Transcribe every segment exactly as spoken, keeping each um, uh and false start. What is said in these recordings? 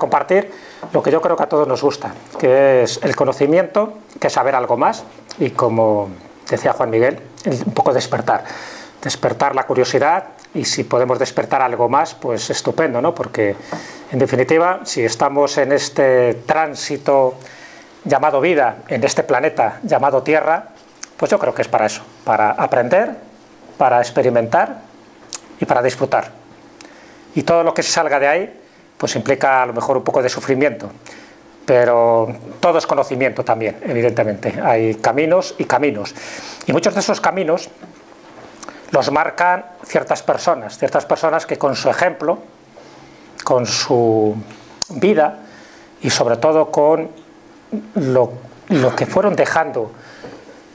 compartir lo que yo creo que a todos nos gusta, que es el conocimiento, que es saber algo más, y como decía Juan Miguel, un poco despertar, despertar la curiosidad, y si podemos despertar algo más, pues estupendo, ¿no? Porque en definitiva, si estamos en este tránsito llamado vida, en este planeta llamado Tierra, pues yo creo que es para eso, para aprender, para experimentar y para disfrutar. Y todo lo que se salga de ahí, pues implica a lo mejor un poco de sufrimiento, pero todo es conocimiento también, evidentemente. Hay caminos y caminos, y muchos de esos caminos los marcan ciertas personas, ciertas personas que con su ejemplo, con su vida y sobre todo con lo, lo que fueron dejando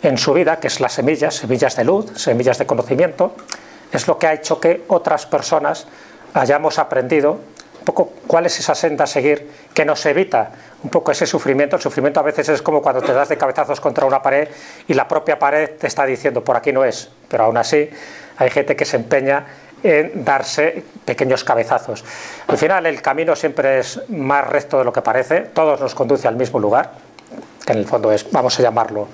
en su vida, que es las semillas, semillas de luz, semillas de conocimiento, es lo que ha hecho que otras personas hayamos aprendido un poco cuál es esa senda a seguir que nos evita un poco ese sufrimiento. El sufrimiento a veces es como cuando te das de cabezazos contra una pared y la propia pared te está diciendo por aquí no es, pero aún así hay gente que se empeña en darse pequeños cabezazos. Al final el camino siempre es más recto de lo que parece, todos nos conduce al mismo lugar, que en el fondo es, vamos a llamarlo,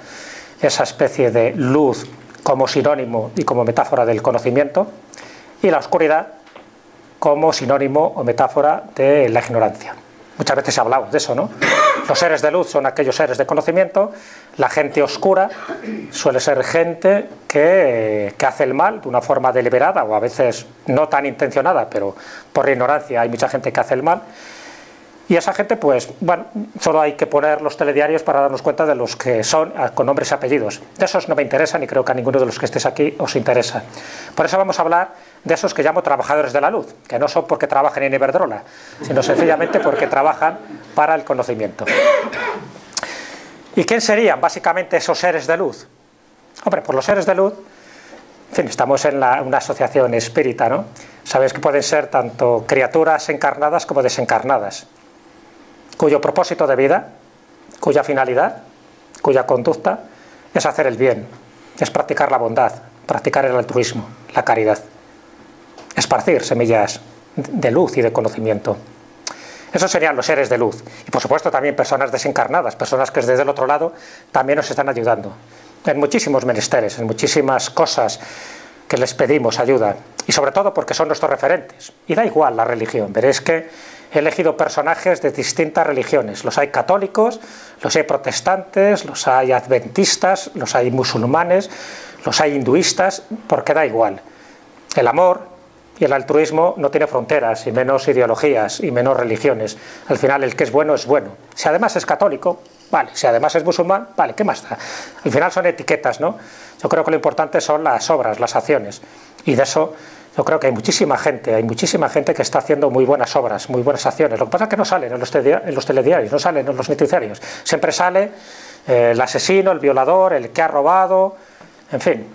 esa especie de luz como sinónimo y como metáfora del conocimiento, y la oscuridad como sinónimo o metáfora de la ignorancia. Muchas veces se ha hablado de eso, ¿no? Los seres de luz son aquellos seres de conocimiento, la gente oscura suele ser gente que, que hace el mal de una forma deliberada o a veces no tan intencionada, pero por ignorancia hay mucha gente que hace el mal. Y esa gente, pues, bueno, solo hay que poner los telediarios para darnos cuenta de los que son con nombres y apellidos. De esos no me interesan y creo que a ninguno de los que estéis aquí os interesa. Por eso vamos a hablar de esos que llamo trabajadores de la luz, que no son porque trabajen en Iberdrola, sino sencillamente porque trabajan para el conocimiento. ¿Y quién serían básicamente esos seres de luz? Hombre, pues los seres de luz, en fin, estamos en la, una asociación espírita, ¿no? Sabéis que pueden ser tanto criaturas encarnadas como desencarnadas, cuyo propósito de vida, cuya finalidad, cuya conducta es hacer el bien, es practicar la bondad, practicar el altruismo, la caridad, esparcir semillas de luz y de conocimiento. Esos serían los seres de luz. Y por supuesto también personas desencarnadas, personas que desde el otro lado también nos están ayudando en muchísimos menesteres, en muchísimas cosas que les pedimos ayuda, y sobre todo porque son nuestros referentes. Y da igual la religión, veréis que he elegido personajes de distintas religiones. Los hay católicos, los hay protestantes, los hay adventistas, los hay musulmanes, los hay hinduistas, porque da igual. El amor y el altruismo no tiene fronteras, y menos ideologías, y menos religiones. Al final el que es bueno es bueno. Si además es católico, vale. Si además es musulmán, vale. ¿Qué más da? Al final son etiquetas, ¿no? Yo creo que lo importante son las obras, las acciones. Y de eso yo creo que hay muchísima gente, hay muchísima gente que está haciendo muy buenas obras, muy buenas acciones. Lo que pasa es que no salen en los, en los telediarios, no salen en los noticiarios. Siempre sale eh, el asesino, el violador, el que ha robado, en fin,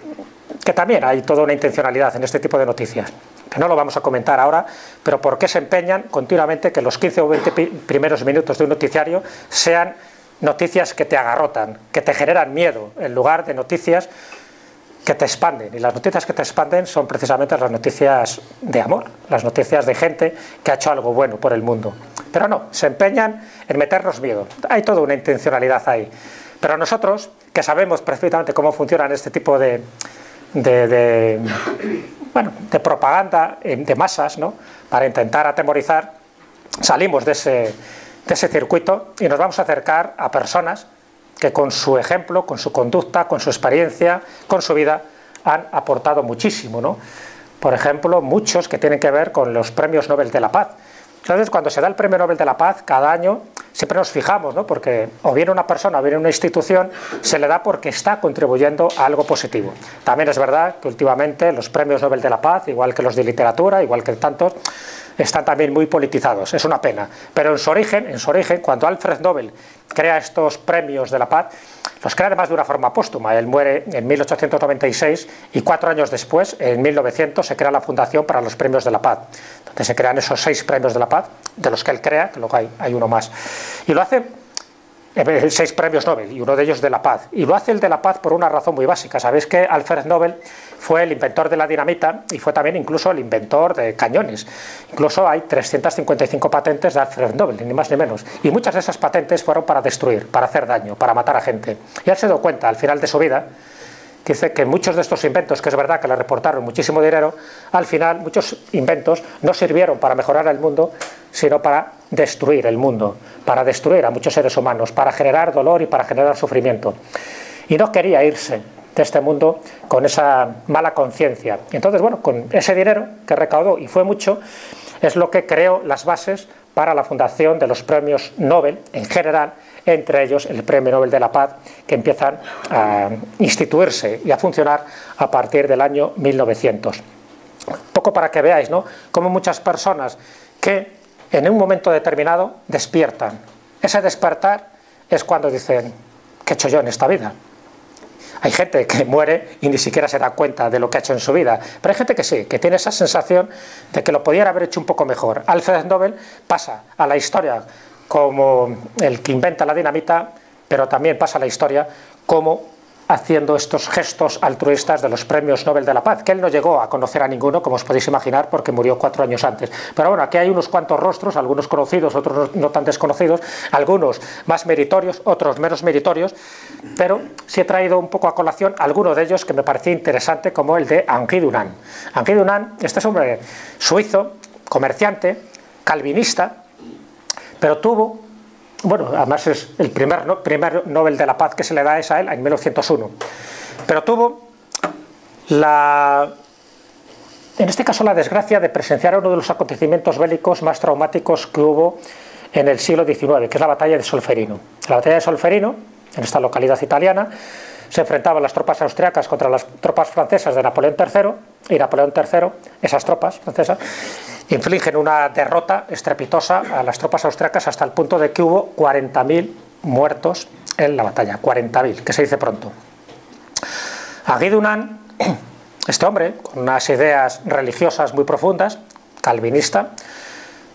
que también hay toda una intencionalidad en este tipo de noticias, que no lo vamos a comentar ahora, pero ¿por qué se empeñan continuamente que los quince o veinte primeros minutos de un noticiario sean noticias que te agarrotan, que te generan miedo, en lugar de noticias que te expanden? Y las noticias que te expanden son precisamente las noticias de amor, las noticias de gente que ha hecho algo bueno por el mundo. Pero no, se empeñan en meternos miedo. Hay toda una intencionalidad ahí. Pero nosotros, que sabemos perfectamente cómo funcionan este tipo de, de, de, bueno, de propaganda de masas, ¿no?, para intentar atemorizar, salimos de ese, de ese circuito y nos vamos a acercar a personas que con su ejemplo, con su conducta, con su experiencia, con su vida, han aportado muchísimo, ¿no? Por ejemplo, muchos que tienen que ver con los premios Nobel de la Paz. Entonces, cuando se da el premio Nobel de la Paz, cada año siempre nos fijamos, ¿no? Porque o viene una persona o viene una institución, se le da porque está contribuyendo a algo positivo. También es verdad que últimamente los premios Nobel de la Paz, igual que los de literatura, igual que tantos, están también muy politizados, es una pena. Pero en su origen, en su origen, cuando Alfred Nobel crea estos premios de la paz, los crea además de una forma póstuma. Él muere en mil ochocientos noventa y seis y cuatro años después, en mil novecientos, se crea la Fundación para los Premios de la Paz. Entonces se crean esos seis premios de la paz, de los que él crea, que luego hay, hay uno más. Y lo hace seis premios Nobel y uno de ellos de la paz. Y lo hace el de la paz por una razón muy básica. Sabéis que Alfred Nobel fue el inventor de la dinamita y fue también incluso el inventor de cañones. Incluso hay trescientas cincuenta y cinco patentes de Alfred Nobel, ni más ni menos. Y muchas de esas patentes fueron para destruir, para hacer daño, para matar a gente. Y él se dio cuenta al final de su vida, que dice que muchos de estos inventos, que es verdad que le reportaron muchísimo dinero, al final muchos inventos no sirvieron para mejorar el mundo, sino para destruir el mundo, para destruir a muchos seres humanos, para generar dolor y para generar sufrimiento. Y no quería irse de este mundo con esa mala conciencia. Entonces, bueno, con ese dinero que recaudó, y fue mucho, es lo que creó las bases para la fundación de los premios Nobel en general, entre ellos el Premio Nobel de la Paz, que empiezan a instituirse y a funcionar a partir del año mil novecientos. Un poco para que veáis, ¿no?, cómo muchas personas que en un momento determinado despiertan. Ese despertar es cuando dicen, ¿qué he hecho yo en esta vida? Hay gente que muere y ni siquiera se da cuenta de lo que ha hecho en su vida, pero hay gente que sí, que tiene esa sensación de que lo podían haber hecho un poco mejor. Alfred Nobel pasa a la historia como el que inventa la dinamita, pero también pasa a la historia como haciendo estos gestos altruistas de los premios Nobel de la Paz, que él no llegó a conocer a ninguno, como os podéis imaginar, porque murió cuatro años antes. Pero bueno, aquí hay unos cuantos rostros, algunos conocidos, otros no tan desconocidos, algunos más meritorios, otros menos meritorios, pero sí he traído un poco a colación alguno de ellos que me parecía interesante, como el de Henry Dunant. Henry Dunant, este es un hombre suizo, comerciante, calvinista, pero tuvo... Bueno, además es el primer, no, primer Nobel de la Paz que se le da es a él en mil novecientos uno. Pero tuvo la, en este caso la desgracia de presenciar uno de los acontecimientos bélicos más traumáticos que hubo en el siglo diecinueve, que es la batalla de Solferino. La batalla de Solferino, en esta localidad italiana, se enfrentaban las tropas austriacas contra las tropas francesas de Napoleón tercero, y Napoleón tercero, esas tropas francesas, infligen una derrota estrepitosa a las tropas austriacas hasta el punto de que hubo cuarenta mil muertos en la batalla, cuarenta mil, que se dice pronto. Henry Dunant, este hombre, con unas ideas religiosas muy profundas, calvinista,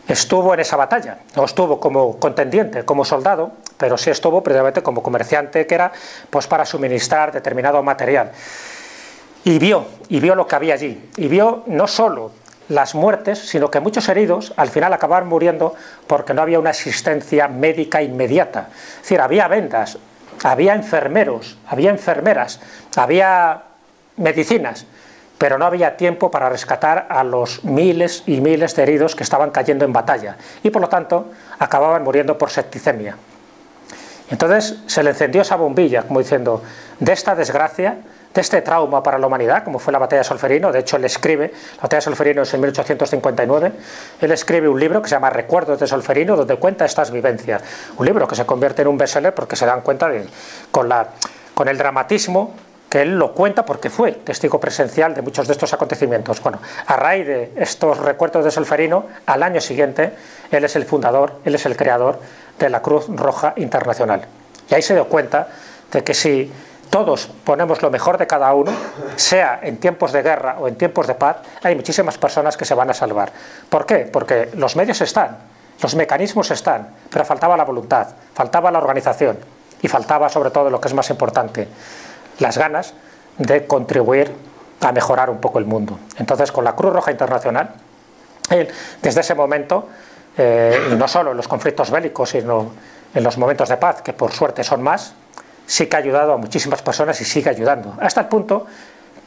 estuvo en esa batalla, no estuvo como contendiente, como soldado, pero sí estuvo precisamente como comerciante, que era pues para suministrar determinado material. Y vio, y vio lo que había allí, y vio no solo las muertes, sino que muchos heridos al final acababan muriendo porque no había una asistencia médica inmediata. Es decir, había vendas, había enfermeros, había enfermeras, había medicinas, pero no había tiempo para rescatar a los miles y miles de heridos que estaban cayendo en batalla y por lo tanto acababan muriendo por septicemia. Entonces se le encendió esa bombilla como diciendo, de esta desgracia, de este trauma para la humanidad, como fue la batalla de Solferino. De hecho, él escribe, la batalla de Solferino es en mil ochocientos cincuenta y nueve, él escribe un libro que se llama Recuerdos de Solferino, donde cuenta estas vivencias, un libro que se convierte en un bestseller porque se dan cuenta de, con, la, con el dramatismo que él lo cuenta, porque fue testigo presencial de muchos de estos acontecimientos. Bueno, a raíz de estos Recuerdos de Solferino, al año siguiente, él es el fundador, él es el creador de la Cruz Roja Internacional. Y ahí se dio cuenta de que si todos ponemos lo mejor de cada uno, sea en tiempos de guerra o en tiempos de paz, hay muchísimas personas que se van a salvar. ¿Por qué? Porque los medios están, los mecanismos están, pero faltaba la voluntad, faltaba la organización y faltaba sobre todo lo que es más importante, las ganas de contribuir a mejorar un poco el mundo. Entonces, con la Cruz Roja Internacional, él, desde ese momento, eh, y no solo en los conflictos bélicos, sino en los momentos de paz, que por suerte son más, sí que ha ayudado a muchísimas personas y sigue ayudando, hasta el punto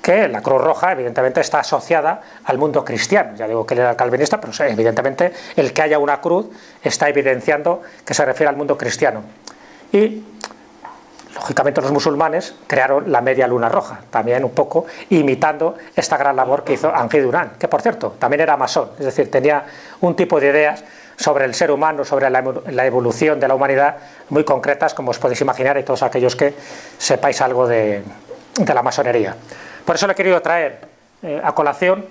que la Cruz Roja evidentemente está asociada al mundo cristiano. Ya digo que él era calvinista, pero evidentemente el que haya una cruz está evidenciando que se refiere al mundo cristiano. Y lógicamente los musulmanes crearon la media luna roja, también un poco imitando esta gran labor que hizo Henry Dunant, que por cierto también era masón, es decir, tenía un tipo de ideas sobre el ser humano, sobre la evolución de la humanidad, muy concretas, como os podéis imaginar, y todos aquellos que sepáis algo de, de la masonería. Por eso lo he querido traer eh, a colación,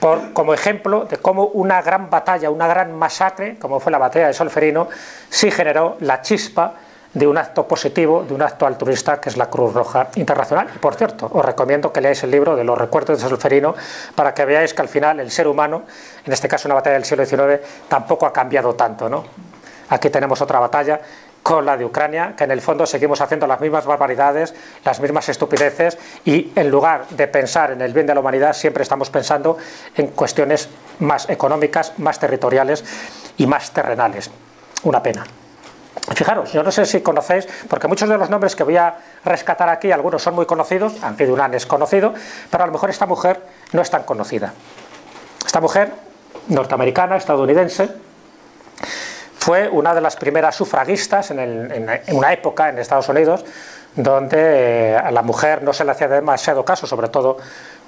por, como ejemplo de cómo una gran batalla, una gran masacre, como fue la batalla de Solferino, sí generó la chispa de un acto positivo, de un acto altruista, que es la Cruz Roja Internacional. Y por cierto, os recomiendo que leáis el libro de los Recuerdos de Solferino para que veáis que al final el ser humano, en este caso una batalla del siglo diecinueve, tampoco ha cambiado tanto, ¿no? Aquí tenemos otra batalla con la de Ucrania, que en el fondo seguimos haciendo las mismas barbaridades, las mismas estupideces, y en lugar de pensar en el bien de la humanidad siempre estamos pensando en cuestiones más económicas, más territoriales y más terrenales. Una pena. Fijaros, yo no sé si conocéis, porque muchos de los nombres que voy a rescatar aquí, algunos son muy conocidos, Henry Dunant es conocido, pero a lo mejor esta mujer no es tan conocida. Esta mujer, norteamericana, estadounidense, fue una de las primeras sufragistas en, el, en una época en Estados Unidos donde a la mujer no se le hacía demasiado caso, sobre todo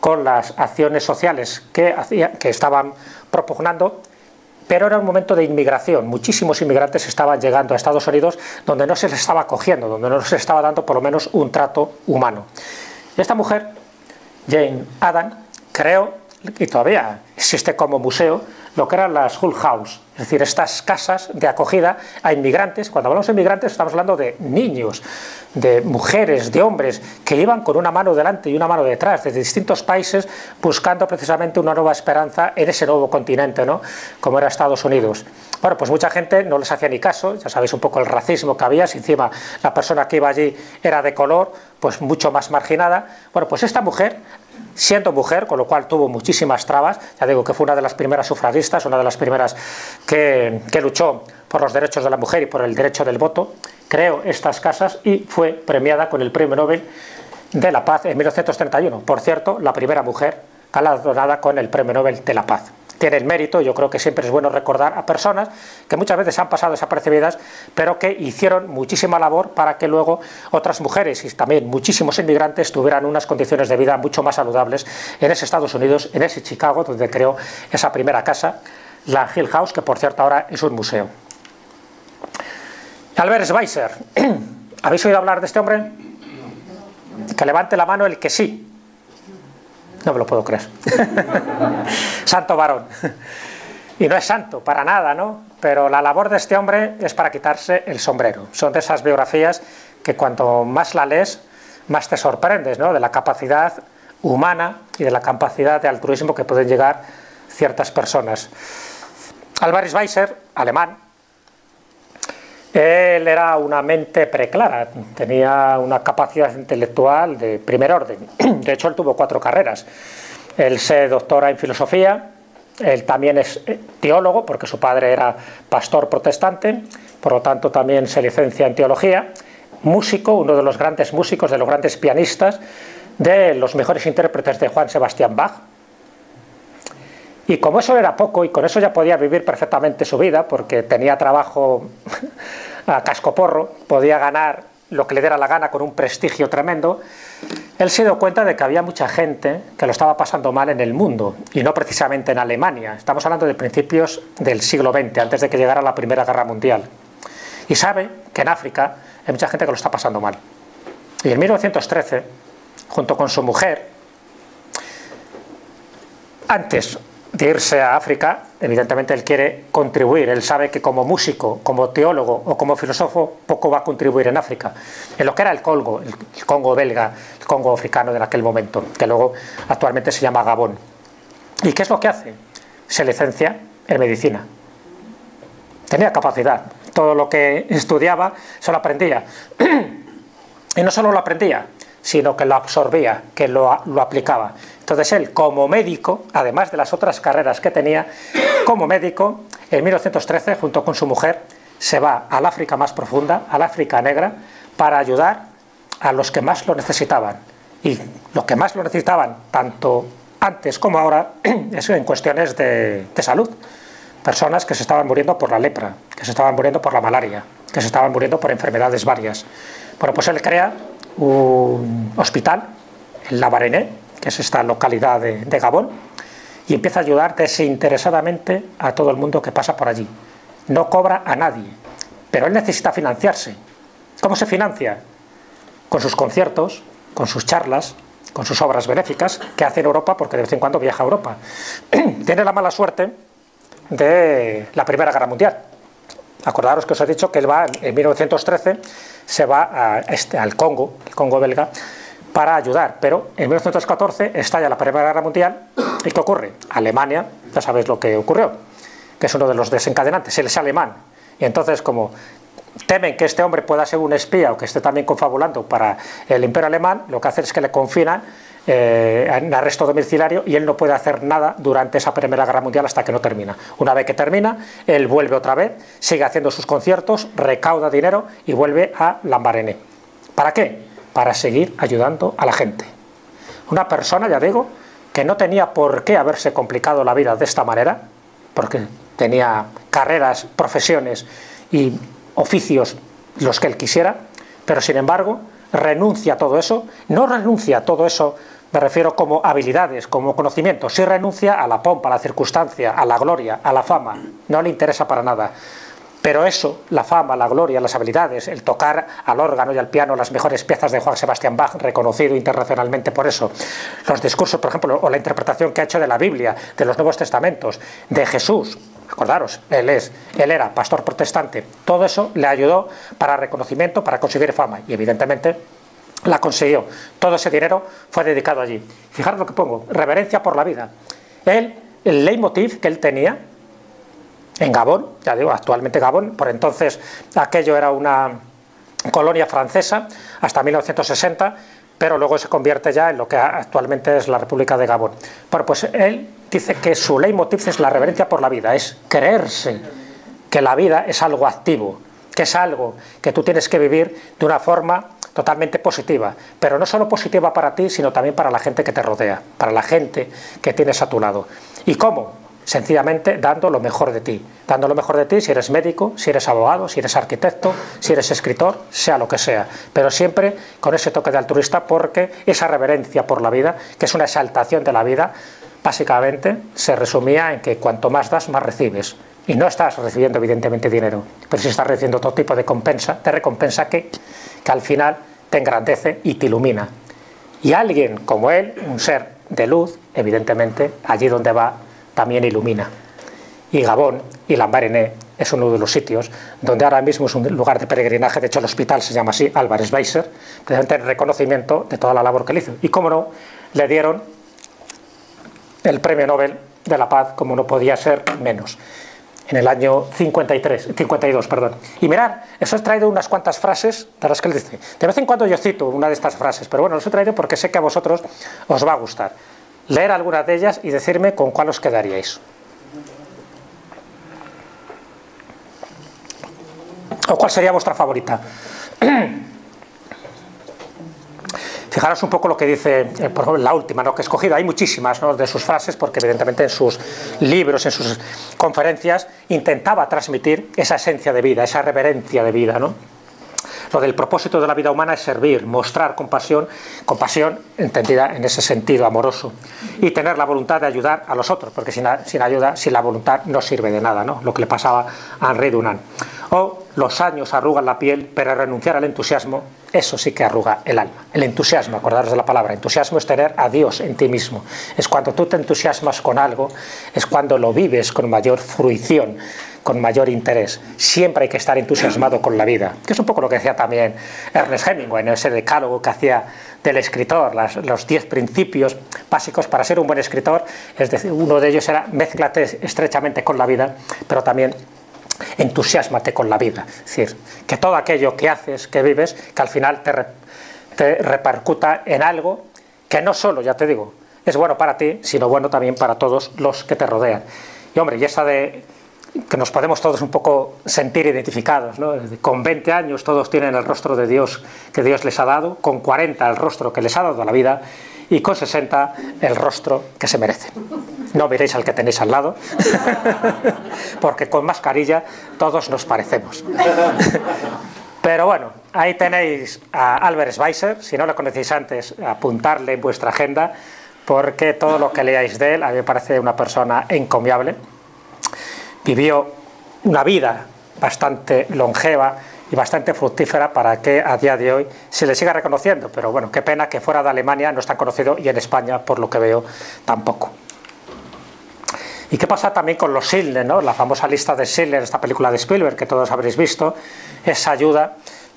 con las acciones sociales que, hacía, que estaban propugnando. Pero era un momento de inmigración, muchísimos inmigrantes estaban llegando a Estados Unidos donde no se les estaba acogiendo, donde no se les estaba dando por lo menos un trato humano. Esta mujer, Jane Addams, creó, y todavía existe como museo, lo que eran las Hull House, es decir, estas casas de acogida a inmigrantes. Cuando hablamos de inmigrantes estamos hablando de niños, de mujeres, de hombres, que iban con una mano delante y una mano detrás, desde distintos países, buscando precisamente una nueva esperanza en ese nuevo continente, ¿no?, como era Estados Unidos. Bueno, pues mucha gente no les hacía ni caso, ya sabéis un poco el racismo que había, si encima la persona que iba allí era de color, pues mucho más marginada. Bueno, pues esta mujer, siendo mujer, con lo cual tuvo muchísimas trabas, ya digo que fue una de las primeras sufragistas, una de las primeras que, que luchó por los derechos de la mujer y por el derecho del voto, creó estas casas y fue premiada con el Premio Nobel de la Paz en mil novecientos treinta y uno. Por cierto, la primera mujer galardonada con el Premio Nobel de la Paz. Tiene el mérito, yo creo que siempre es bueno recordar a personas que muchas veces han pasado desapercibidas, pero que hicieron muchísima labor para que luego otras mujeres y también muchísimos inmigrantes tuvieran unas condiciones de vida mucho más saludables en ese Estados Unidos, en ese Chicago, donde creó esa primera casa, la Hill House, que por cierto ahora es un museo. Albert Schweitzer, ¿habéis oído hablar de este hombre? Que levante la mano el que sí. No me lo puedo creer. Santo varón. Y no es santo, para nada, ¿no? Pero la labor de este hombre es para quitarse el sombrero. Son de esas biografías que cuanto más la lees, más te sorprendes, ¿no?, de la capacidad humana y de la capacidad de altruismo que pueden llegar ciertas personas. Albert Schweitzer, alemán. Él era una mente preclara, tenía una capacidad intelectual de primer orden. De hecho, él tuvo cuatro carreras. Él se doctora en filosofía, él también es teólogo, porque su padre era pastor protestante, por lo tanto también se licencia en teología, músico, uno de los grandes músicos, de los grandes pianistas, de los mejores intérpretes de Juan Sebastián Bach. Y como eso era poco, y con eso ya podía vivir perfectamente su vida, porque tenía trabajo a cascoporro, podía ganar lo que le diera la gana con un prestigio tremendo, él se dio cuenta de que había mucha gente que lo estaba pasando mal en el mundo, y no precisamente en Alemania. Estamos hablando de principios del siglo veinte, antes de que llegara la Primera Guerra Mundial. Y sabe que en África hay mucha gente que lo está pasando mal. Y en mil novecientos trece, junto con su mujer, antes de irse a África, evidentemente él quiere contribuir, él sabe que como músico, como teólogo o como filósofo poco va a contribuir en África, en lo que era el Congo, el Congo belga, el Congo africano de aquel momento, que luego actualmente se llama Gabón. ¿Y qué es lo que hace? Se licencia en medicina. Tenía capacidad, todo lo que estudiaba se lo aprendía, y no solo lo aprendía, sino que lo absorbía, que lo, lo aplicaba. Entonces él, como médico, además de las otras carreras que tenía, como médico, en mil novecientos trece, junto con su mujer, se va al África más profunda, al África negra, para ayudar a los que más lo necesitaban. Y los que más lo necesitaban, tanto antes como ahora, es en cuestiones de, de salud. Personas que se estaban muriendo por la lepra, que se estaban muriendo por la malaria, que se estaban muriendo por enfermedades varias. Bueno, pues él crea un hospital en La Barené, que es esta localidad de, de Gabón, y empieza a ayudar desinteresadamente a todo el mundo que pasa por allí. No cobra a nadie, pero él necesita financiarse. ¿Cómo se financia? Con sus conciertos, con sus charlas, con sus obras benéficas que hace en Europa, porque de vez en cuando viaja a Europa. Tiene la mala suerte de la Primera Guerra Mundial. Acordaros que os he dicho que él va en mil novecientos trece, se va a este, al Congo, el Congo belga, para ayudar, pero en mil novecientos catorce estalla la Primera Guerra Mundial y ¿qué ocurre? Alemania, ya sabéis lo que ocurrió, que es uno de los desencadenantes, él es alemán, y entonces como temen que este hombre pueda ser un espía o que esté también confabulando para el imperio alemán, lo que hacen es que le confinan eh, en arresto domiciliario y él no puede hacer nada durante esa Primera Guerra Mundial hasta que no termina. Una vez que termina, él vuelve otra vez, sigue haciendo sus conciertos, recauda dinero y vuelve a Lambaréné. ¿Para qué? Para seguir ayudando a la gente. Una persona, ya digo, que no tenía por qué haberse complicado la vida de esta manera, porque tenía carreras, profesiones y oficios los que él quisiera, pero sin embargo renuncia a todo eso. No renuncia a todo eso, me refiero como habilidades, como conocimientos, sí renuncia a la pompa, a la circunstancia, a la gloria, a la fama, no le interesa para nada. Pero eso, la fama, la gloria, las habilidades, el tocar al órgano y al piano las mejores piezas de Juan Sebastián Bach, reconocido internacionalmente por eso, los discursos, por ejemplo, o la interpretación que ha hecho de la Biblia, de los Nuevos Testamentos, de Jesús, acordaros, él, es, él era pastor protestante, todo eso le ayudó para reconocimiento, para conseguir fama, y evidentemente la consiguió. Todo ese dinero fue dedicado allí. Fijaros lo que pongo, reverencia por la vida. Él, el leitmotiv que él tenía, en Gabón, ya digo, actualmente Gabón, por entonces aquello era una colonia francesa hasta mil novecientos sesenta, pero luego se convierte ya en lo que actualmente es la República de Gabón. Bueno, pues él dice que su leitmotiv es la reverencia por la vida, es creerse que la vida es algo activo, que es algo que tú tienes que vivir de una forma totalmente positiva, pero no solo positiva para ti, sino también para la gente que te rodea, para la gente que tienes a tu lado. ¿Y cómo? Sencillamente dando lo mejor de ti, dando lo mejor de ti si eres médico, si eres abogado, si eres arquitecto, si eres escritor, sea lo que sea, pero siempre con ese toque de altruista, porque esa reverencia por la vida, que es una exaltación de la vida, básicamente se resumía en que cuanto más das, más recibes. Y no estás recibiendo evidentemente dinero, pero sí estás recibiendo otro tipo de compensa, de recompensa que, que al final te engrandece y te ilumina. Y alguien como él, un ser de luz, evidentemente allí donde va, también ilumina. Y Gabón y Lambaréné es uno de los sitios donde ahora mismo es un lugar de peregrinaje, de hecho el hospital se llama así, Albert Schweitzer, precisamente en reconocimiento de toda la labor que le hizo. Y cómo no, le dieron el premio Nobel de la Paz, como no podía ser menos, en el año cincuenta y tres, cincuenta y dos, perdón. Y mirad, os he traído unas cuantas frases de las que él dice. De vez en cuando yo cito una de estas frases, pero bueno, os he traído porque sé que a vosotros os va a gustar. Leer algunas de ellas y decirme con cuál os quedaríais. O cuál sería vuestra favorita. Fijaros un poco lo que dice, por ejemplo, la última, ¿no?, que he escogido. Hay muchísimas, ¿no?, de sus frases, porque evidentemente en sus libros, en sus conferencias, intentaba transmitir esa esencia de vida, esa reverencia de vida, ¿no? Lo del propósito de la vida humana es servir, mostrar compasión, compasión entendida en ese sentido amoroso, y tener la voluntad de ayudar a los otros, porque sin, sin ayuda, sin la voluntad no sirve de nada, ¿no?, lo que le pasaba a Henry Dunant. O los años arrugan la piel, pero renunciar al entusiasmo, eso sí que arruga el alma. El entusiasmo, acordaros de la palabra, entusiasmo es tener a Dios en ti mismo. Es cuando tú te entusiasmas con algo, es cuando lo vives con mayor fruición, con mayor interés. Siempre hay que estar entusiasmado con la vida, que es un poco lo que decía también Ernest Hemingway en ese decálogo que hacía del escritor, las, los diez principios básicos para ser un buen escritor. Es decir, uno de ellos era mézclate estrechamente con la vida, pero también entusiásmate con la vida, es decir, que todo aquello que haces, que vives, que al final te, re, te repercuta en algo que no solo, ya te digo, es bueno para ti, sino bueno también para todos los que te rodean. Y hombre, y esa de que nos podemos todos un poco sentir identificados, ¿no? Con veinte años todos tienen el rostro de Dios que Dios les ha dado, con cuarenta el rostro que les ha dado la vida, y con sesenta el rostro que se merecen. No miréis al que tenéis al lado, porque con mascarilla todos nos parecemos. Pero bueno, ahí tenéis a Albert Schweitzer, si no lo conocéis antes, apuntarle en vuestra agenda, porque todo lo que leáis de él, a mí me parece una persona encomiable. Vivió una vida bastante longeva y bastante fructífera para que a día de hoy se le siga reconociendo, pero bueno, qué pena que fuera de Alemania no es tan conocido, y en España, por lo que veo, tampoco. ¿Y qué pasa también con los Schindler, ¿no? La famosa lista de Schindler, esta película de Spielberg que todos habréis visto, esa ayuda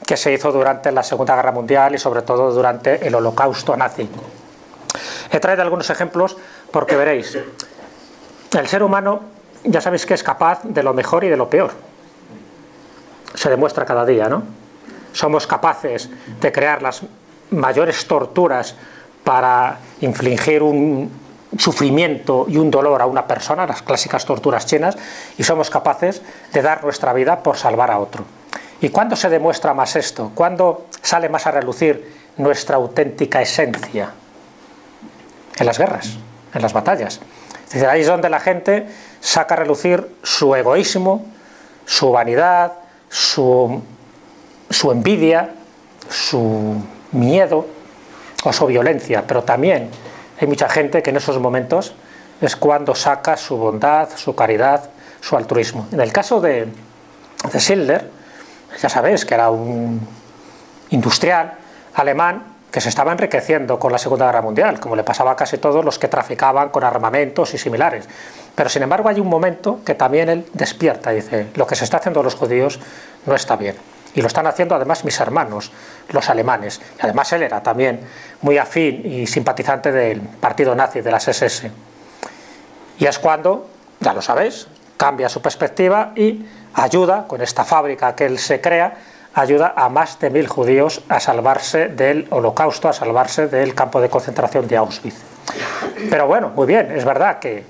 que se hizo durante la Segunda Guerra Mundial y sobre todo durante el Holocausto nazi. He traído algunos ejemplos porque veréis, el ser humano ya sabéis que es capaz de lo mejor y de lo peor. se demuestra cada día, ¿no? Somos capaces de crear las mayores torturas para infligir un sufrimiento y un dolor a una persona, las clásicas torturas chinas, y somos capaces de dar nuestra vida por salvar a otro. ¿Y cuándo se demuestra más esto? ¿Cuándo sale más a relucir nuestra auténtica esencia? En las guerras, en las batallas. Es decir, ahí es donde la gente saca a relucir su egoísmo, su vanidad, su, su envidia, su miedo o su violencia. Pero también hay mucha gente que en esos momentos es cuando saca su bondad, su caridad, su altruismo. En el caso de, de Schindler, ya sabéis que era un industrial alemán que se estaba enriqueciendo con la Segunda Guerra Mundial, como le pasaba a casi todos los que traficaban con armamentos y similares. Pero sin embargo hay un momento que también él despierta y dice, lo que se está haciendo a los judíos no está bien. Y lo están haciendo además mis hermanos, los alemanes. Y además él era también muy afín y simpatizante del partido nazi, de las ese ese. Y es cuando, ya lo sabéis, cambia su perspectiva y ayuda, con esta fábrica que él se crea, ayuda a más de mil judíos a salvarse del holocausto, a salvarse del campo de concentración de Auschwitz. Pero bueno, muy bien, es verdad que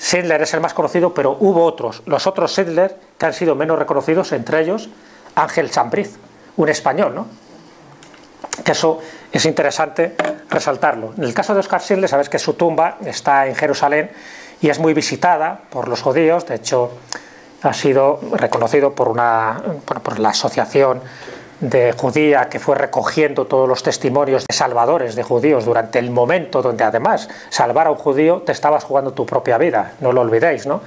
Schindler es el más conocido, pero hubo otros, los otros Schindler que han sido menos reconocidos, entre ellos Ángel Sanz Briz, un español, ¿no? Que eso es interesante resaltarlo. En el caso de Oscar Schindler, sabéis que su tumba está en Jerusalén y es muy visitada por los judíos, de hecho ha sido reconocido por, una, por, por la asociación de judía que fue recogiendo todos los testimonios de salvadores de judíos durante el momento donde además salvar a un judío te estabas jugando tu propia vida, no lo olvidéis, ¿no?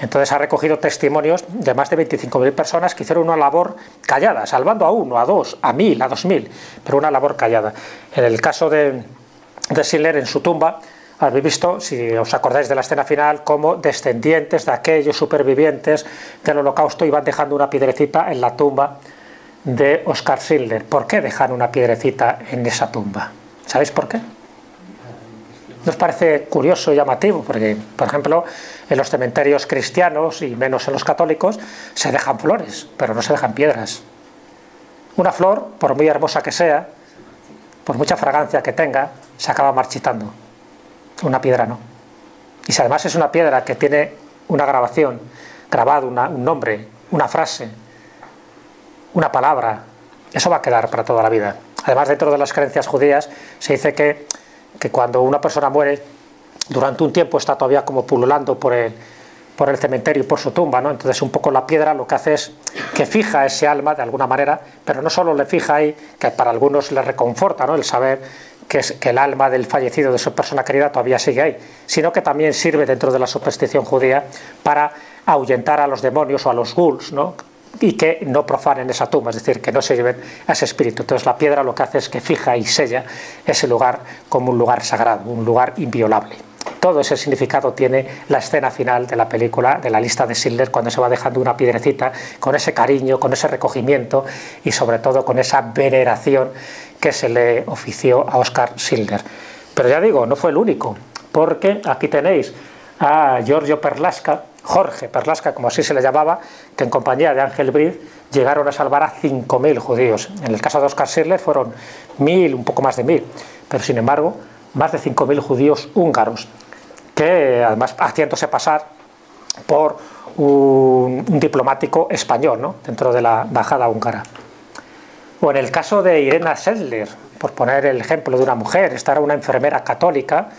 Entonces ha recogido testimonios de más de veinticinco mil personas que hicieron una labor callada, salvando a uno, a dos, a mil, a dos mil, pero una labor callada. En el caso de, de Schindler, en su tumba, habéis visto, si os acordáis de la escena final, cómo descendientes de aquellos supervivientes del holocausto iban dejando una piedrecita en la tumba de Oscar Schindler. ¿Por qué dejan una piedrecita en esa tumba? ¿Sabéis por qué? ¿Nos parece curioso y llamativo? Porque, por ejemplo, en los cementerios cristianos y menos en los católicos se dejan flores, pero no se dejan piedras. Una flor, por muy hermosa que sea, por mucha fragancia que tenga, se acaba marchitando. Una piedra no. Y si además es una piedra que tiene una grabación, grabado una, un nombre, una frase, una palabra, eso va a quedar para toda la vida. Además, dentro de las creencias judías se dice que, que cuando una persona muere, durante un tiempo está todavía como pululando por el, por el cementerio y por su tumba, ¿no? Entonces un poco la piedra lo que hace es que fija ese alma de alguna manera, pero no solo le fija ahí, que para algunos le reconforta, ¿no?, el saber que es que el alma del fallecido, de su persona querida, todavía sigue ahí, sino que también sirve dentro de la superstición judía para ahuyentar a los demonios o a los ghouls, ¿no?, y que no profanen esa tumba, es decir, que no se lleven a ese espíritu. Entonces la piedra lo que hace es que fija y sella ese lugar como un lugar sagrado, un lugar inviolable. Todo ese significado tiene la escena final de la película, de la lista de Schindler, cuando se va dejando una piedrecita con ese cariño, con ese recogimiento y sobre todo con esa veneración que se le ofició a Oscar Schindler. Pero ya digo, no fue el único, porque aquí tenéis a Giorgio Perlasca, Jorge Perlasca, como así se le llamaba, que en compañía de Ángel Briz llegaron a salvar a cinco mil judíos. En el caso de Oscar Schindler fueron mil, un poco más de mil, pero sin embargo más de cinco mil judíos húngaros, que además haciéndose pasar por un, un diplomático español, ¿no?, dentro de la embajada húngara. O en el caso de Irena Sendler, por poner el ejemplo de una mujer, esta era una enfermera católica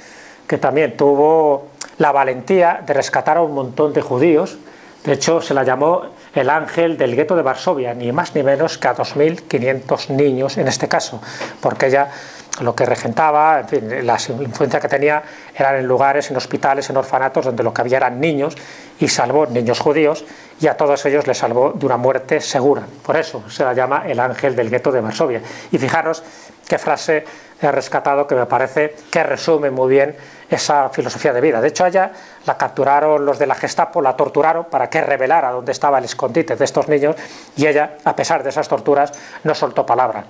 que también tuvo la valentía de rescatar a un montón de judíos. De hecho, se la llamó el ángel del gueto de Varsovia, ni más ni menos que a dos mil quinientos niños en este caso, porque ella lo que regentaba, en fin, la influencia que tenía eran en lugares, en hospitales, en orfanatos, donde lo que había eran niños, y salvó niños judíos, y a todos ellos les salvó de una muerte segura. Por eso se la llama el ángel del gueto de Varsovia. Y fijaros qué frase he rescatado que me parece que resume muy bien esa filosofía de vida. De hecho, a ella la capturaron los de la Gestapo, la torturaron para que revelara dónde estaba el escondite de estos niños, y ella, a pesar de esas torturas, no soltó palabra.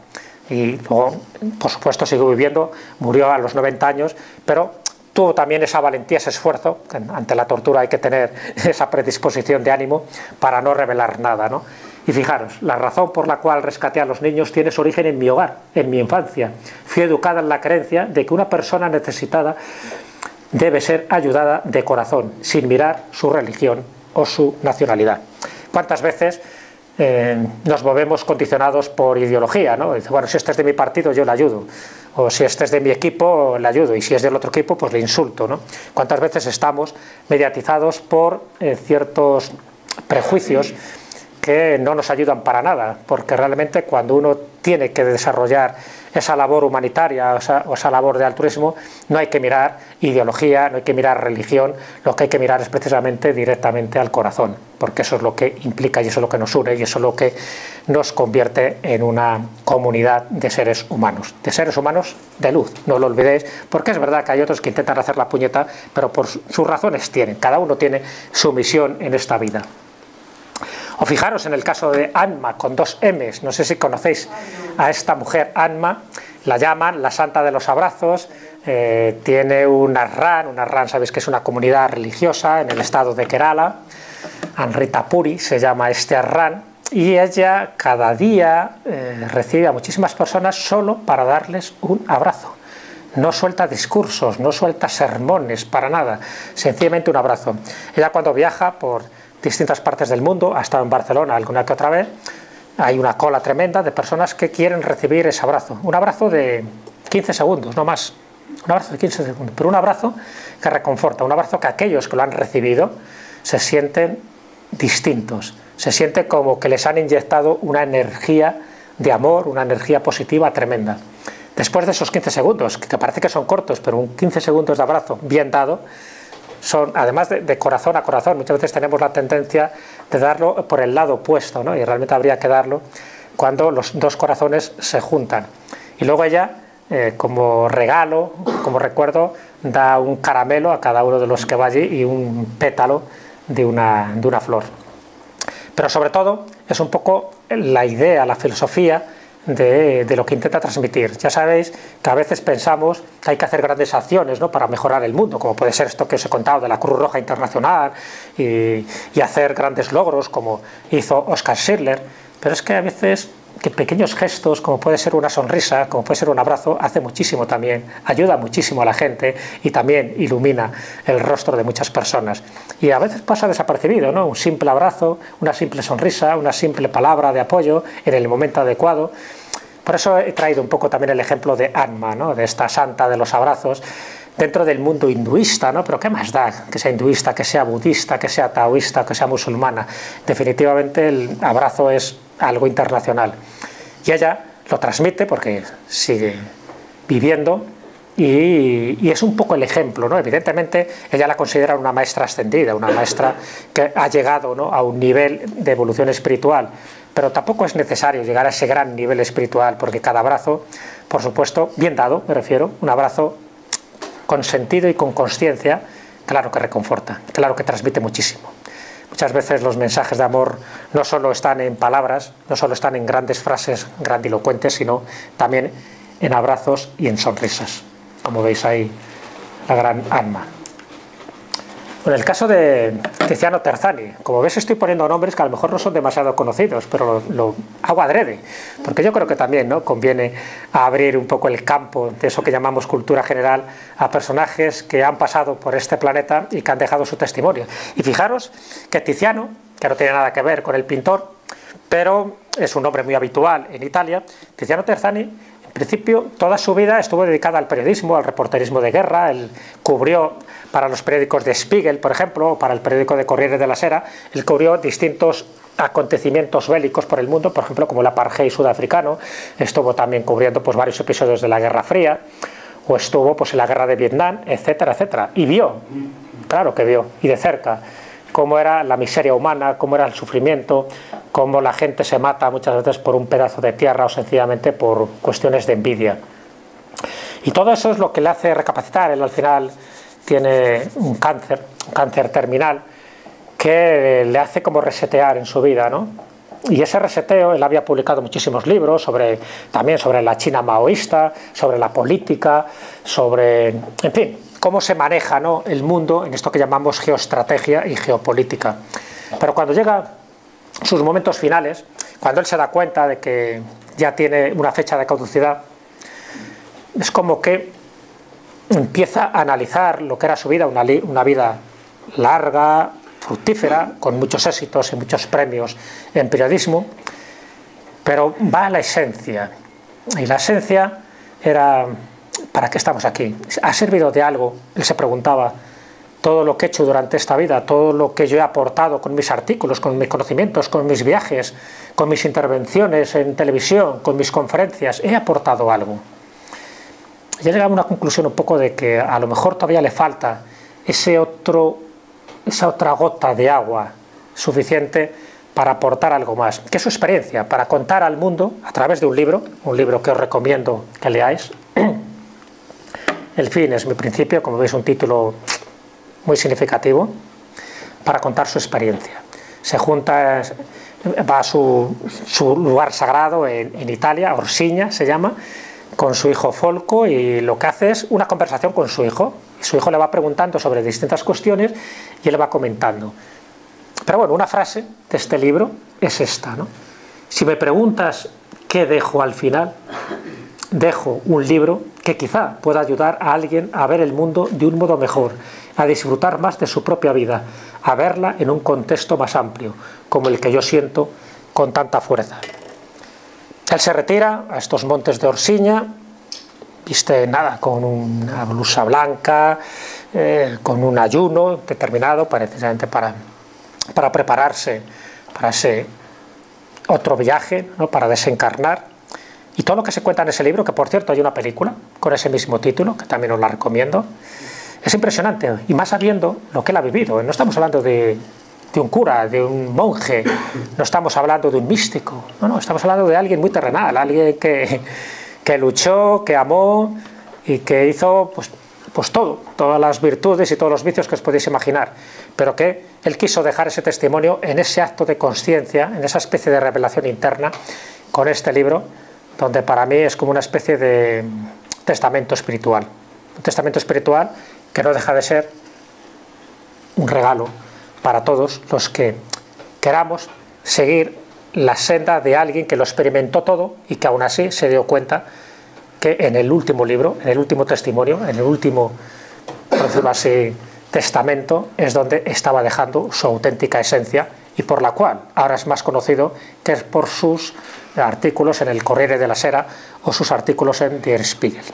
Y luego, por supuesto, siguió viviendo, murió a los noventa años, pero tuvo también esa valentía, ese esfuerzo, que ante la tortura hay que tener esa predisposición de ánimo para no revelar nada, ¿no? Y fijaros, la razón por la cual rescaté a los niños tiene su origen en mi hogar, en mi infancia. Fui educada en la creencia de que una persona necesitada debe ser ayudada de corazón, sin mirar su religión o su nacionalidad. ¿Cuántas veces eh, nos movemos condicionados por ideología, ¿no? Dice, bueno, si este es de mi partido, yo le ayudo. O si este es de mi equipo, le ayudo. Y si es del otro equipo, pues le insulto, ¿no? ¿Cuántas veces estamos mediatizados por eh, ciertos prejuicios que no nos ayudan para nada? Porque realmente cuando uno tiene que desarrollar esa labor humanitaria o esa, o esa labor de altruismo, no hay que mirar ideología, no hay que mirar religión, lo que hay que mirar es precisamente directamente al corazón, porque eso es lo que implica y eso es lo que nos une y eso es lo que nos convierte en una comunidad de seres humanos, de seres humanos de luz, no lo olvidéis, porque es verdad que hay otros que intentan hacer la puñeta, pero por sus razones tienen, cada uno tiene su misión en esta vida. O fijaros en el caso de Anma, con dos M's, no sé si conocéis a esta mujer Anma, la llaman la santa de los abrazos, eh, tiene un arran, un arran sabéis que es una comunidad religiosa en el estado de Kerala, Anritapuri se llama este arran, y ella cada día eh, recibe a muchísimas personas solo para darles un abrazo. No suelta discursos, no suelta sermones, para nada, sencillamente un abrazo. Ella cuando viaja por distintas partes del mundo, ha estado en Barcelona alguna que otra vez, hay una cola tremenda de personas que quieren recibir ese abrazo, un abrazo de quince segundos, no más, un abrazo de quince segundos, pero un abrazo que reconforta, un abrazo que aquellos que lo han recibido se sienten distintos, se siente como que les han inyectado una energía de amor, una energía positiva tremenda. Después de esos quince segundos, que parece que son cortos, pero un quince segundos de abrazo bien dado, son, además de, de corazón a corazón, muchas veces tenemos la tendencia de darlo por el lado opuesto, ¿no? Y realmente habría que darlo cuando los dos corazones se juntan. Y luego ella, eh, como regalo, como recuerdo, da un caramelo a cada uno de los que va allí y un pétalo de una, de una flor. Pero sobre todo es un poco la idea, la filosofía De, de lo que intenta transmitir. Ya sabéis que a veces pensamos que hay que hacer grandes acciones, ¿no?, para mejorar el mundo, como puede ser esto que os he contado de la Cruz Roja Internacional y, y hacer grandes logros como hizo Oscar Schindler, pero es que a veces que pequeños gestos, como puede ser una sonrisa, como puede ser un abrazo, hace muchísimo también, ayuda muchísimo a la gente y también ilumina el rostro de muchas personas. Y a veces pasa desapercibido, ¿no? Un simple abrazo, una simple sonrisa, una simple palabra de apoyo en el momento adecuado. Por eso he traído un poco también el ejemplo de Anma, ¿no?, de esta santa de los abrazos, dentro del mundo hinduista, ¿no? Pero qué más da que sea hinduista, que sea budista, que sea taoísta, que sea musulmana. Definitivamente el abrazo es algo internacional. Y ella lo transmite porque sigue viviendo y, y es un poco el ejemplo, ¿no? Evidentemente ella la considera una maestra ascendida, una maestra que ha llegado, ¿no?, a un nivel de evolución espiritual, pero tampoco es necesario llegar a ese gran nivel espiritual porque cada abrazo, por supuesto, bien dado, me refiero, un abrazo con sentido y con conciencia, claro que reconforta, claro que transmite muchísimo. Muchas veces los mensajes de amor no solo están en palabras, no solo están en grandes frases grandilocuentes, sino también en abrazos y en sonrisas, como veis ahí la gran Anma. En el caso de Tiziano Terzani, como veis estoy poniendo nombres que a lo mejor no son demasiado conocidos, pero lo, lo hago adrede, porque yo creo que también, ¿no?, conviene abrir un poco el campo de eso que llamamos cultura general a personajes que han pasado por este planeta y que han dejado su testimonio. Y fijaros que Tiziano, que no tiene nada que ver con el pintor, pero es un nombre muy habitual en Italia, Tiziano Terzani, en principio, toda su vida estuvo dedicada al periodismo, al reporterismo de guerra. Él cubrió para los periódicos de Spiegel, por ejemplo, o para el periódico de Corriere della Sera, él cubrió distintos acontecimientos bélicos por el mundo, por ejemplo, como el apartheid sudafricano, estuvo también cubriendo pues, varios episodios de la Guerra Fría, o estuvo pues, en la Guerra de Vietnam, etcétera, etcétera. Y vio, claro que vio, y de cerca, cómo era la miseria humana, cómo era el sufrimiento, cómo la gente se mata muchas veces por un pedazo de tierra o sencillamente por cuestiones de envidia. Y todo eso es lo que le hace recapacitar. Él al final tiene un cáncer, un cáncer terminal, que le hace como resetear en su vida, ¿no? Y ese reseteo, él había publicado muchísimos libros, sobre, también sobre la China maoísta, sobre la política, sobre, en fin, cómo se maneja, ¿no?, el mundo en esto que llamamos geoestrategia y geopolítica. Pero cuando llega sus momentos finales, cuando él se da cuenta de que ya tiene una fecha de caducidad, es como que empieza a analizar lo que era su vida, una, una vida larga, fructífera, con muchos éxitos y muchos premios en periodismo, pero va a la esencia, y la esencia era ¿para qué estamos aquí? ¿Ha servido de algo? Él se preguntaba, todo lo que he hecho durante esta vida, todo lo que yo he aportado con mis artículos, con mis conocimientos, con mis viajes, con mis intervenciones en televisión, con mis conferencias, ¿he aportado algo? Ya llegaba a una conclusión un poco de que a lo mejor todavía le falta ese otro, esa otra gota de agua suficiente para aportar algo más, que es su experiencia, para contar al mundo a través de un libro, un libro que os recomiendo que leáis. El fin es mi principio, como veis, un título muy significativo, para contar su experiencia. Se junta, va a su, su lugar sagrado en, en Italia, Orsiña se llama, con su hijo Folco, y lo que hace es una conversación con su hijo. Su hijo le va preguntando sobre distintas cuestiones y él va comentando. Pero bueno, una frase de este libro es esta, ¿no? Si me preguntas qué dejo al final, dejo un libro que quizá pueda ayudar a alguien a ver el mundo de un modo mejor, a disfrutar más de su propia vida, a verla en un contexto más amplio, como el que yo siento con tanta fuerza. Él se retira a estos montes de Orsiña, viste nada, con una blusa blanca, eh, con un ayuno determinado, precisamente para, para prepararse para ese otro viaje, ¿no? Para desencarnar. Y todo lo que se cuenta en ese libro, que por cierto hay una película con ese mismo título, que también os la recomiendo, es impresionante, y más sabiendo lo que él ha vivido. No estamos hablando de... de un cura, de un monje, no estamos hablando de un místico, no, no, estamos hablando de alguien muy terrenal, alguien que, que luchó, que amó y que hizo pues, pues todo, todas las virtudes y todos los vicios que os podéis imaginar, pero que él quiso dejar ese testimonio en ese acto de conciencia, en esa especie de revelación interna con este libro, donde para mí es como una especie de testamento espiritual, un testamento espiritual que no deja de ser un regalo para todos los que queramos seguir la senda de alguien que lo experimentó todo y que aún así se dio cuenta que en el último libro, en el último testimonio, en el último, por decirlo así, testamento, es donde estaba dejando su auténtica esencia, y por la cual ahora es más conocido que es por sus artículos en el Corriere della Sera o sus artículos en Der Spiegel.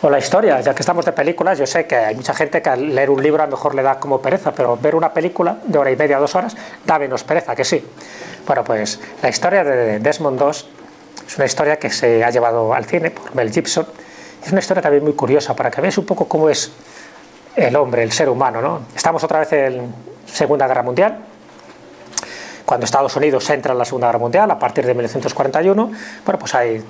O la historia, ya que estamos de películas, yo sé que hay mucha gente que al leer un libro a lo mejor le da como pereza, pero ver una película de hora y media, dos horas, da menos pereza, que sí. Bueno, pues la historia de Desmond Doss es una historia que se ha llevado al cine por Mel Gibson. Es una historia también muy curiosa, para que veáis un poco cómo es el hombre, el ser humano, ¿no? Estamos otra vez en Segunda Guerra Mundial, cuando Estados Unidos entra en la Segunda Guerra Mundial, a partir de mil novecientos cuarenta y uno, bueno, pues hay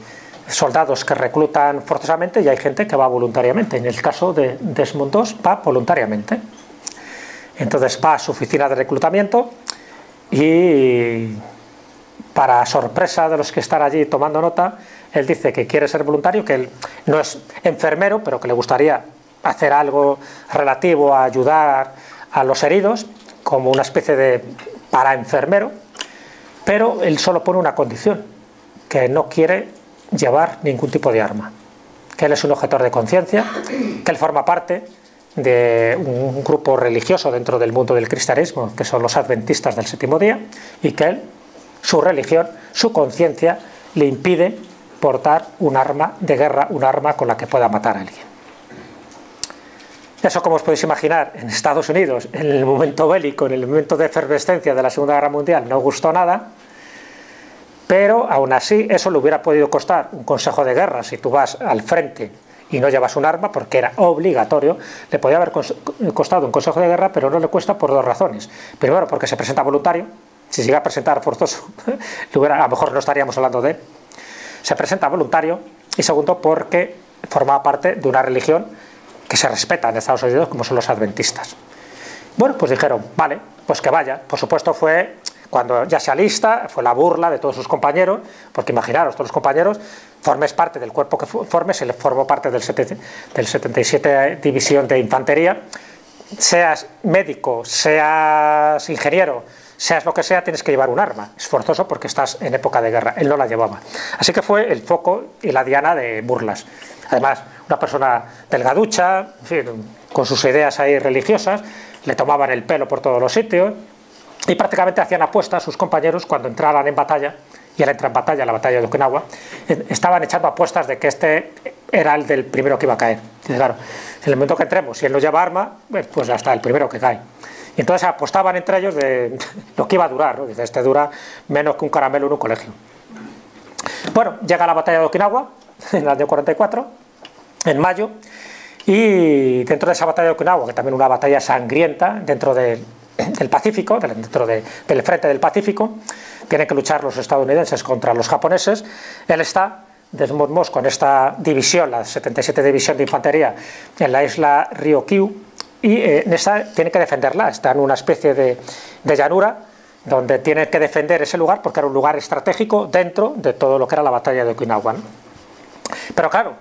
soldados que reclutan forzosamente y hay gente que va voluntariamente. En el caso de Desmond Doss va voluntariamente. Entonces va a su oficina de reclutamiento y, para sorpresa de los que están allí tomando nota, él dice que quiere ser voluntario, que él no es enfermero, pero que le gustaría hacer algo relativo a ayudar a los heridos, como una especie de para enfermero, pero él solo pone una condición, que no quiere llevar ningún tipo de arma, que él es un objetor de conciencia, que él forma parte de un grupo religioso dentro del mundo del cristianismo, que son los adventistas del séptimo día, y que él, su religión, su conciencia, le impide portar un arma de guerra, un arma con la que pueda matar a alguien. Eso, como os podéis imaginar, en Estados Unidos, en el momento bélico, en el momento de efervescencia de la Segunda Guerra Mundial, no gustó nada. Pero aún así eso le hubiera podido costar un consejo de guerra. Si tú vas al frente y no llevas un arma, porque era obligatorio, le podía haber costado un consejo de guerra, pero no le cuesta por dos razones. Primero, porque se presenta voluntario. Si llega a presentar forzoso, a lo mejor no estaríamos hablando de él. Se presenta voluntario, y segundo, porque formaba parte de una religión que se respeta en Estados Unidos, como son los adventistas. Bueno, pues dijeron, vale, pues que vaya. Por supuesto fue... Cuando ya se alista, fue la burla de todos sus compañeros, porque imaginaros, todos los compañeros, formes parte del cuerpo que formes, se le formó parte del, setenta, del setenta y siete División de Infantería, seas médico, seas ingeniero, seas lo que sea, tienes que llevar un arma. Es forzoso porque estás en época de guerra. Él no la llevaba. Así que fue el foco y la diana de burlas. Además, una persona delgaducha, en fin, con sus ideas ahí religiosas, le tomaban el pelo por todos los sitios y prácticamente hacían apuestas sus compañeros cuando entraran en batalla, y él entra en batalla, la batalla de Okinawa, estaban echando apuestas de que este era el del primero que iba a caer. Y claro, en el momento que entremos, si él no lleva arma, pues hasta el primero que cae. Y entonces apostaban entre ellos de lo que iba a durar, ¿no? Dice, este dura menos que un caramelo en un colegio. Bueno, llega la batalla de Okinawa, en el año cuarenta y cuatro, en mayo, y dentro de esa batalla de Okinawa, que también una batalla sangrienta dentro de, del Pacífico, dentro de, del frente del Pacífico, tienen que luchar los estadounidenses contra los japoneses, él está, Desmond Doss, con esta división, la setenta y siete División de Infantería, en la isla Ryukyu, y eh, en esa tiene que defenderla, está en una especie de, de llanura, donde tiene que defender ese lugar, porque era un lugar estratégico dentro de todo lo que era la batalla de Okinawa, ¿no? Pero claro,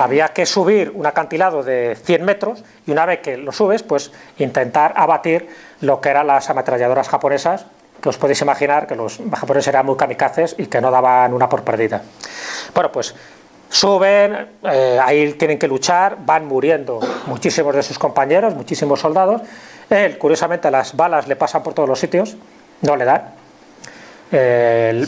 había que subir un acantilado de cien metros y una vez que lo subes, pues intentar abatir lo que eran las ametralladoras japonesas, que os podéis imaginar que los japoneses eran muy kamikazes y que no daban una por perdida. Bueno, pues suben, eh, ahí tienen que luchar, van muriendo muchísimos de sus compañeros, muchísimos soldados. Él, curiosamente, las balas le pasan por todos los sitios, no le dan. Eh,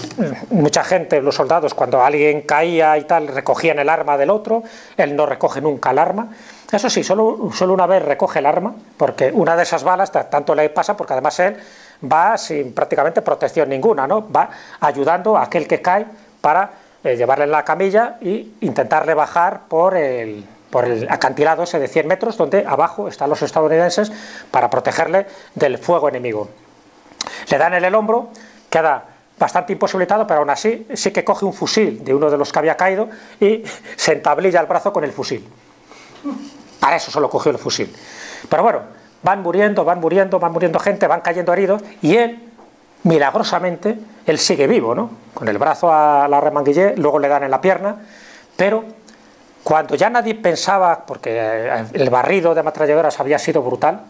mucha gente, los soldados, cuando alguien caía y tal, recogían el arma del otro, él no recoge nunca el arma. Eso sí, solo, solo una vez recoge el arma, porque una de esas balas tanto le pasa, porque además él va sin prácticamente protección ninguna, ¿no? Va ayudando a aquel que cae para eh, llevarle en la camilla e intentarle bajar por el, por el acantilado ese de cien metros, donde abajo están los estadounidenses para protegerle del fuego enemigo. Le dan en el hombro, queda bastante imposibilitado, pero aún así sí que coge un fusil de uno de los que había caído y se entablilla el brazo con el fusil. Para eso solo cogió el fusil. Pero bueno, van muriendo, van muriendo, van muriendo gente, van cayendo heridos y él, milagrosamente, él sigue vivo, ¿no? Con el brazo a la remanguillé, luego le dan en la pierna, pero cuando ya nadie pensaba, porque el barrido de ametralladoras había sido brutal,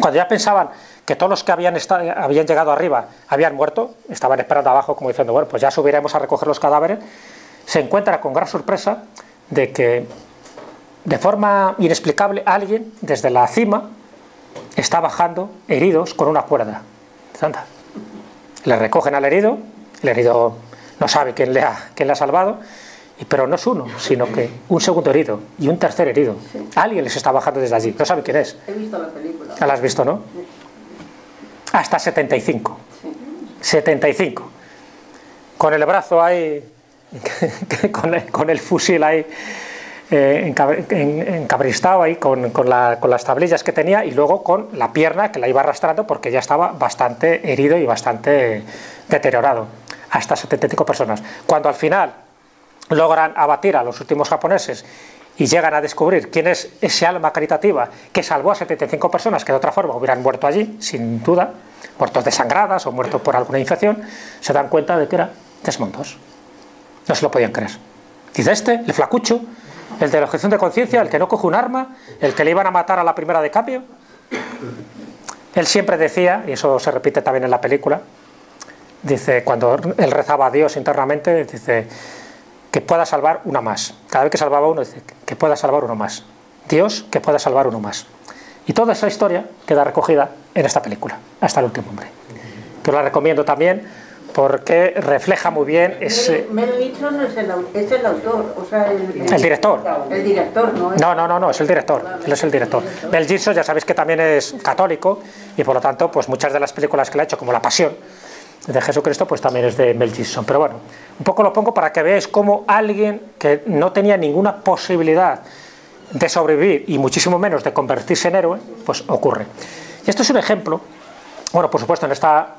cuando ya pensaban que todos los que habían, estado, habían llegado arriba habían muerto, estaban esperando abajo como diciendo, bueno, pues ya subiremos a recoger los cadáveres, se encuentra con gran sorpresa de que, de forma inexplicable, alguien desde la cima está bajando heridos con una cuerda. Anda. Le recogen al herido, el herido no sabe quién le ha, quién le ha salvado, pero no es uno, sino que un segundo herido y un tercer herido. Alguien les está bajando desde allí, no sabe quién es. He visto la película. ¿La has visto, no? Hasta setenta y cinco. setenta y cinco. Con el brazo ahí, con, el, con el fusil ahí, eh, encabristado ahí, con, con, la, con las tablillas que tenía y luego con la pierna que la iba arrastrando porque ya estaba bastante herido y bastante deteriorado. Hasta setenta y cinco personas. Cuando al final logran abatir a los últimos japoneses y llegan a descubrir quién es ese alma caritativa que salvó a setenta y cinco personas que de otra forma hubieran muerto allí, sin duda, muertos desangradas o muertos por alguna infección, se dan cuenta de que era Desmond Doss. No se lo podían creer. Dice este, el flacucho, el de la objeción de conciencia, el que no coge un arma, el que le iban a matar a la primera de cambio. Él siempre decía, y eso se repite también en la película, dice, cuando él rezaba a Dios internamente, dice, que pueda salvar una más. Cada vez que salvaba uno, dice, que pueda salvar uno más. Dios, que pueda salvar uno más. Y toda esa historia queda recogida en esta película, Hasta el último hombre. Que la recomiendo también porque refleja muy bien ese... Mel Gibson no es el, es el autor, o sea, el, el, el director. El director, ¿no? No, no, no, no, es el director. Él es el director. Mel Gibson, ya sabéis que también es católico y por lo tanto, pues muchas de las películas que le ha hecho, como La Pasión de Jesucristo, pues también es de Mel Gibson. Pero bueno, un poco lo pongo para que veáis cómo alguien que no tenía ninguna posibilidad de sobrevivir y muchísimo menos de convertirse en héroe, pues ocurre. Y esto es un ejemplo. Bueno, por supuesto, en esta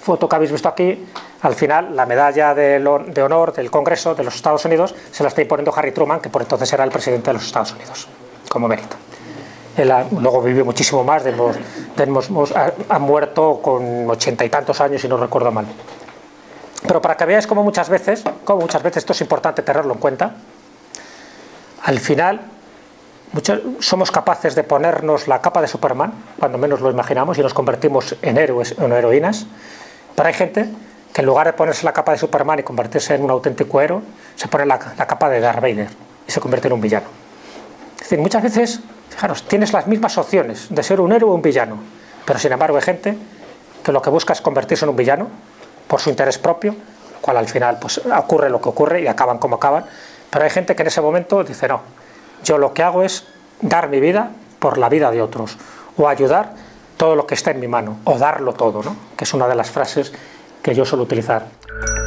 foto que habéis visto aquí, al final la medalla de honor del Congreso de los Estados Unidos se la está imponiendo Harry Truman, que por entonces era el presidente de los Estados Unidos, como mérito. Él ha, luego vivió muchísimo más, Desmond Doss ha, ha muerto con ochenta y tantos años, si no recuerdo mal. Pero para que veáis cómo muchas veces, como muchas veces, esto es importante tenerlo en cuenta, al final Muchos, somos capaces de ponernos la capa de Superman, cuando menos lo imaginamos, y nos convertimos en héroes o en heroínas. Pero hay gente que en lugar de ponerse la capa de Superman y convertirse en un auténtico héroe, se pone la, la capa de Darth Vader y se convierte en un villano. Es decir, muchas veces, fijaros, tienes las mismas opciones de ser un héroe o un villano, pero sin embargo hay gente que lo que busca es convertirse en un villano por su interés propio, lo cual al final pues, ocurre lo que ocurre y acaban como acaban, pero hay gente que en ese momento dice no, yo lo que hago es dar mi vida por la vida de otros, o ayudar todo lo que está en mi mano, o darlo todo, ¿no? Que es una de las frases que yo suelo utilizar.